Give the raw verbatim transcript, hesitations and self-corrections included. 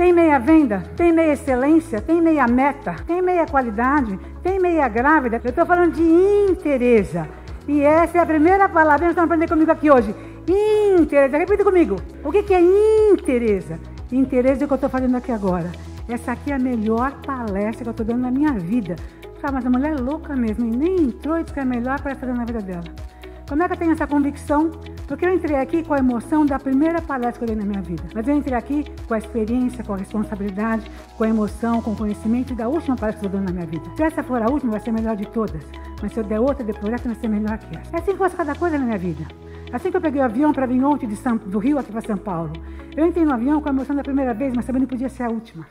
Tem meia venda? Tem meia excelência? Tem meia meta? Tem meia qualidade? Tem meia grávida? Eu estou falando de Interesa. E essa é a primeira palavra que estão aprendendo comigo aqui hoje. Interesa. Repita comigo. O que é Interesa? Interesa é o que eu estou fazendo aqui agora. Essa aqui é a melhor palestra que eu estou dando na minha vida. Ah, mas a mulher é louca mesmo e nem entrou e disse que é a melhor palestra na vida dela. Como é que eu tenho essa convicção? Porque eu entrei aqui com a emoção da primeira palestra que eu dei na minha vida. Mas eu entrei aqui com a experiência, com a responsabilidade, com a emoção, com o conhecimento da última palestra que eu dou na minha vida. Se essa for a última, vai ser a melhor de todas. Mas se eu der outra depois essa, vai ser melhor que essa. É assim que fosse cada coisa na minha vida. Assim que eu peguei o avião para vir ontem de São, do Rio aqui para São Paulo. Eu entrei no avião com a emoção da primeira vez, mas também não podia ser a última.